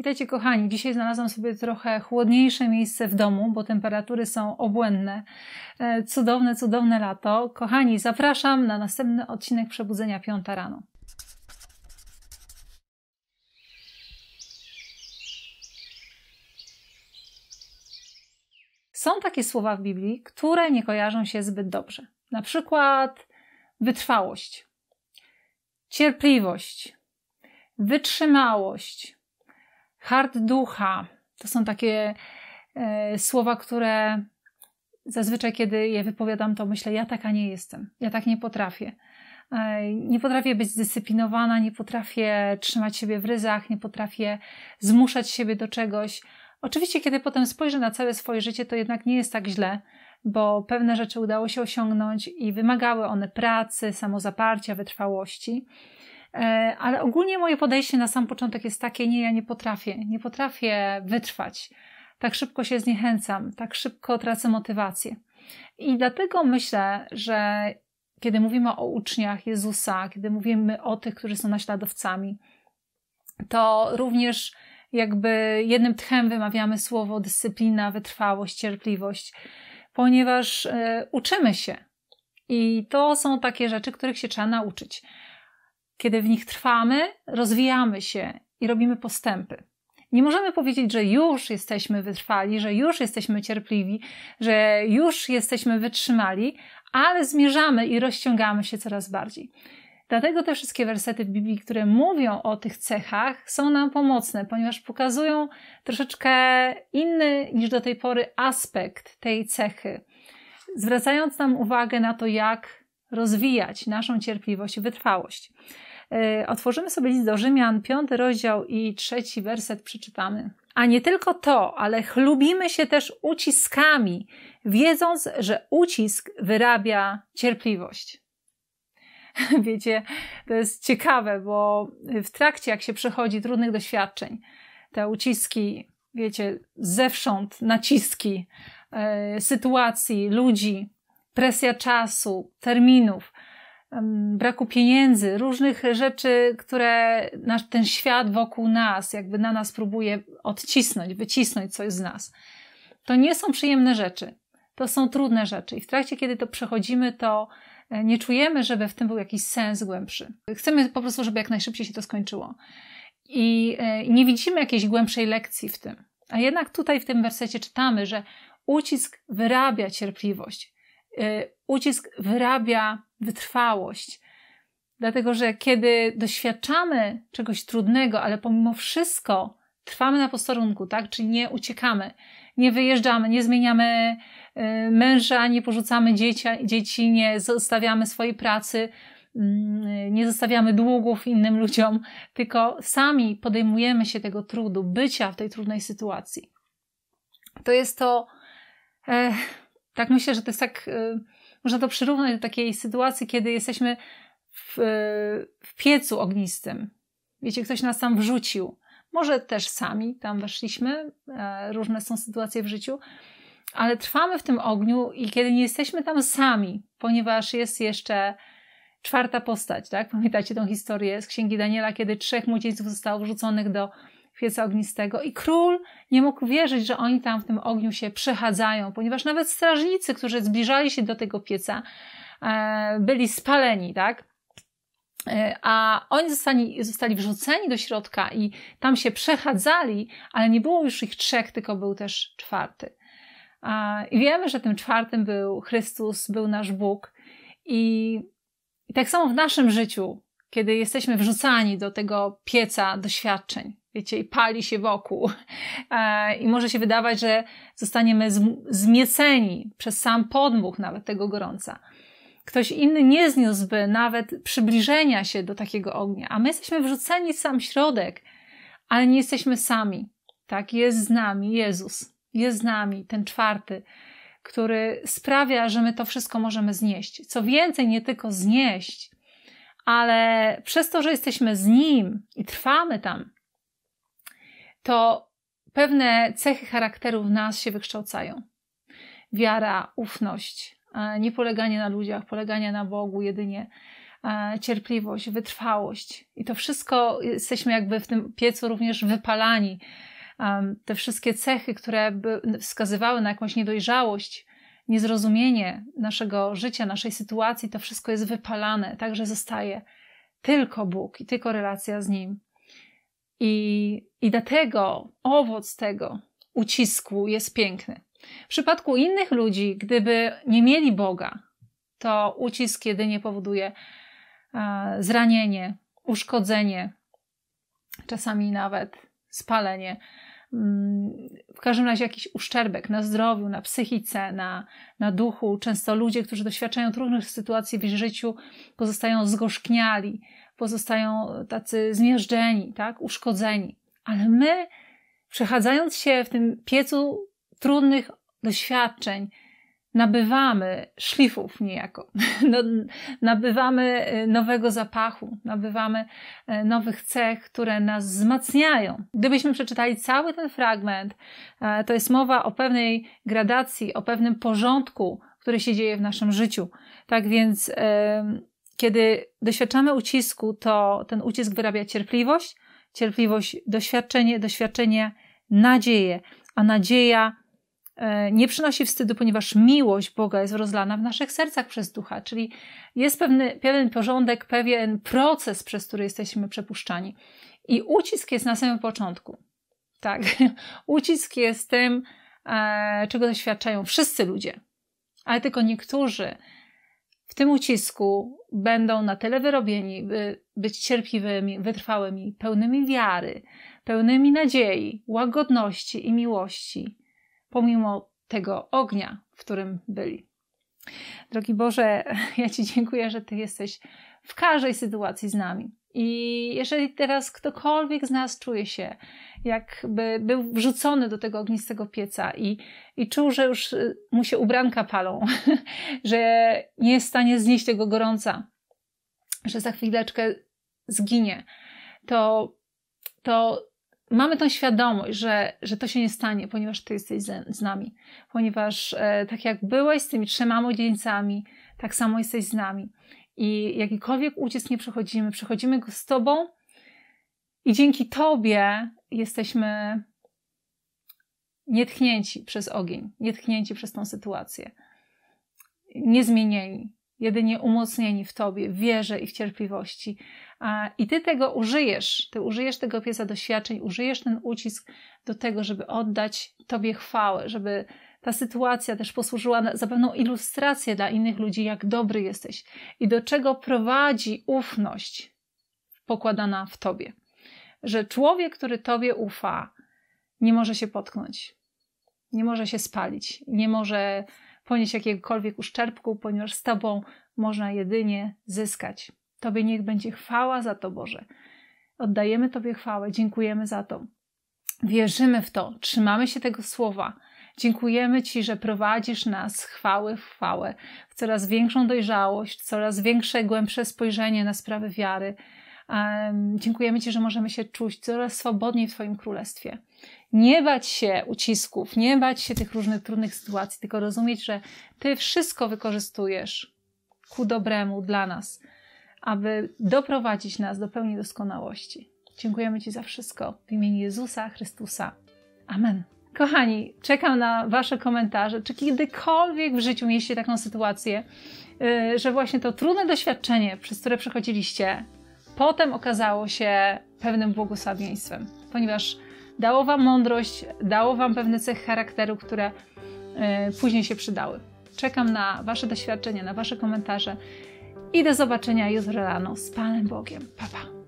Witajcie kochani, dzisiaj znalazłam sobie trochę chłodniejsze miejsce w domu, bo temperatury są obłędne. Cudowne lato. Kochani, zapraszam na następny odcinek Przebudzenia 5 rano. Są takie słowa w Biblii, które nie kojarzą się zbyt dobrze. Na przykład wytrwałość, cierpliwość, wytrzymałość, hart ducha. To są takie słowa, które zazwyczaj, kiedy je wypowiadam, to myślę, ja taka nie jestem, ja tak nie potrafię. Nie potrafię być zdyscyplinowana, nie potrafię trzymać siebie w ryzach, nie potrafię zmuszać siebie do czegoś. Oczywiście, kiedy potem spojrzę na całe swoje życie, to jednak nie jest tak źle, bo pewne rzeczy udało się osiągnąć i wymagały one pracy, samozaparcia, wytrwałości. Ale ogólnie moje podejście na sam początek jest takie, nie, ja nie potrafię wytrwać. Tak szybko się zniechęcam, tak szybko tracę motywację. I dlatego myślę, że kiedy mówimy o uczniach Jezusa, kiedy mówimy o tych, którzy są naśladowcami, to również jakby jednym tchem wymawiamy słowo dyscyplina, wytrwałość, cierpliwość, ponieważ uczymy się. I to są takie rzeczy, których się trzeba nauczyć. Kiedy w nich trwamy, rozwijamy się i robimy postępy. Nie możemy powiedzieć, że już jesteśmy wytrwali, że już jesteśmy cierpliwi, że już jesteśmy wytrzymali, ale zmierzamy i rozciągamy się coraz bardziej. Dlatego te wszystkie wersety w Biblii, które mówią o tych cechach, są nam pomocne, ponieważ pokazują troszeczkę inny niż do tej pory aspekt tej cechy, zwracając nam uwagę na to, jak rozwijać naszą cierpliwość i wytrwałość. Otworzymy sobie list do Rzymian, 5 rozdział i 3 werset przeczytamy. A nie tylko to, ale chlubimy się też uciskami, wiedząc, że ucisk wyrabia cierpliwość. Wiecie, to jest ciekawe, bo w trakcie, jak się przechodzi trudnych doświadczeń, te uciski, wiecie, zewsząd naciski, sytuacji, ludzi, presja czasu, terminów, braku pieniędzy, różnych rzeczy, które ten świat wokół nas, jakby na nas próbuje odcisnąć, wycisnąć coś z nas. To nie są przyjemne rzeczy, to są trudne rzeczy i w trakcie, kiedy to przechodzimy, to nie czujemy, żeby w tym był jakiś sens głębszy. Chcemy po prostu, żeby jak najszybciej się to skończyło. I nie widzimy jakiejś głębszej lekcji w tym. A jednak tutaj w tym wersecie czytamy, że ucisk wyrabia cierpliwość. Ucisk wyrabia wytrwałość. Dlatego, że kiedy doświadczamy czegoś trudnego, ale pomimo wszystko trwamy na posterunku, tak? Czyli nie uciekamy, nie wyjeżdżamy, nie zmieniamy męża, nie porzucamy dzieci, nie zostawiamy swojej pracy, nie zostawiamy długów innym ludziom, tylko sami podejmujemy się tego trudu, bycia w tej trudnej sytuacji. To jest to, tak myślę, że to jest tak, można to przyrównać do takiej sytuacji, kiedy jesteśmy w piecu ognistym. Wiecie, ktoś nas tam wrzucił. Może też sami tam weszliśmy, różne są sytuacje w życiu, ale trwamy w tym ogniu i kiedy nie jesteśmy tam sami, ponieważ jest jeszcze czwarta postać, tak? Pamiętacie tą historię z Księgi Daniela, kiedy 3 młodzieńców zostało wrzuconych do pieca ognistego i król nie mógł wierzyć, że oni tam w tym ogniu się przechadzają, ponieważ nawet strażnicy, którzy zbliżali się do tego pieca, byli spaleni, tak? A oni zostali wrzuceni do środka i tam się przechadzali, ale nie było już ich 3, tylko był też 4. I wiemy, że tym 4 był Chrystus, był nasz Bóg. I tak samo w naszym życiu, kiedy jesteśmy wrzucani do tego pieca doświadczeń, wiecie, i pali się wokół. I może się wydawać, że zostaniemy zmieceni przez sam podmuch nawet tego gorąca. Ktoś inny nie zniósłby nawet przybliżenia się do takiego ognia, a my jesteśmy wrzuceni w sam środek, ale nie jesteśmy sami. Tak, jest z nami Jezus, jest z nami ten 4, który sprawia, że my to wszystko możemy znieść. Co więcej, nie tylko znieść, ale przez to, że jesteśmy z Nim i trwamy tam, to pewne cechy charakteru w nas się wykształcają. Wiara, ufność, nie poleganie na ludziach, poleganie na Bogu jedynie. cierpliwość, wytrwałość. I to wszystko, jesteśmy jakby w tym piecu również wypalani. Te wszystkie cechy, które by wskazywały na jakąś niedojrzałość, niezrozumienie naszego życia, naszej sytuacji, to wszystko jest wypalane. Także zostaje tylko Bóg i tylko relacja z Nim. I dlatego owoc tego ucisku jest piękny. W przypadku innych ludzi, gdyby nie mieli Boga, to ucisk jedynie powoduje zranienie, uszkodzenie, czasami nawet spalenie. W każdym razie jakiś uszczerbek na zdrowiu, na psychice, na duchu. Często ludzie, którzy doświadczają trudnych sytuacji w życiu, pozostają zgorzkniali, pozostają tacy zmiażdżeni, tak? Uszkodzeni. Ale my, przechadzając się w tym piecu trudnych doświadczeń, nabywamy szlifów niejako, nabywamy nowego zapachu, nabywamy nowych cech, które nas wzmacniają. Gdybyśmy przeczytali cały ten fragment, to jest mowa o pewnej gradacji, o pewnym porządku, który się dzieje w naszym życiu. Tak więc kiedy doświadczamy ucisku, to ten ucisk wyrabia cierpliwość, cierpliwość doświadczenie, doświadczenie nadzieję, a nadzieja nie przynosi wstydu, ponieważ miłość Boga jest rozlana w naszych sercach przez Ducha, czyli jest pewien porządek, pewien proces, przez który jesteśmy przepuszczani. I ucisk jest na samym początku. Tak, ucisk jest tym, czego doświadczają wszyscy ludzie, ale tylko niektórzy w tym ucisku będą na tyle wyrobieni, by być cierpliwymi, wytrwałymi, pełnymi wiary, pełnymi nadziei, łagodności i miłości, pomimo tego ognia, w którym byli. Drogi Boże, ja Ci dziękuję, że Ty jesteś w każdej sytuacji z nami. I jeżeli teraz ktokolwiek z nas czuje się, jakby był wrzucony do tego ognistego pieca i czuł, że już mu się ubranka palą, że nie jest w stanie znieść tego gorąca, że za chwileczkę zginie, to mamy tą świadomość, że to się nie stanie, ponieważ Ty jesteś z nami. Ponieważ tak jak byłeś z tymi 3 młodzieńcami, tak samo jesteś z nami. I jakikolwiek ucisk nie przechodzimy, przechodzimy go z Tobą i dzięki Tobie jesteśmy nietknięci przez ogień, nietknięci przez tą sytuację, niezmienieni, jedynie umocnieni w Tobie, w wierze i w cierpliwości. I Ty tego użyjesz, Ty użyjesz tego pieca doświadczeń, użyjesz ten ucisk do tego, żeby oddać Tobie chwałę, żeby ta sytuacja też posłużyła za pewną ilustrację dla innych ludzi, jak dobry jesteś i do czego prowadzi ufność pokładana w Tobie. Że człowiek, który Tobie ufa, nie może się potknąć, nie może się spalić, nie może ponieść jakiegokolwiek uszczerbku, ponieważ z Tobą można jedynie zyskać. Tobie niech będzie chwała za to, Boże. Oddajemy Tobie chwałę, dziękujemy za to. Wierzymy w to, trzymamy się tego słowa. Dziękujemy Ci, że prowadzisz nas chwały w chwałę, w coraz większą dojrzałość, w coraz większe, głębsze spojrzenie na sprawy wiary. Dziękujemy Ci, że możemy się czuć coraz swobodniej w Twoim królestwie. Nie bać się ucisków, nie bać się tych różnych trudnych sytuacji, tylko rozumieć, że Ty wszystko wykorzystujesz ku dobremu dla nas, aby doprowadzić nas do pełni doskonałości. Dziękujemy Ci za wszystko. W imieniu Jezusa Chrystusa. Amen. Kochani, czekam na Wasze komentarze. Czy kiedykolwiek w życiu mieliście taką sytuację, że właśnie to trudne doświadczenie, przez które przechodziliście, potem okazało się pewnym błogosławieństwem, ponieważ dało Wam mądrość, dało Wam pewne cechy charakteru, które później się przydały. Czekam na Wasze doświadczenia, na Wasze komentarze i do zobaczenia jutro rano z Panem Bogiem. Pa, pa!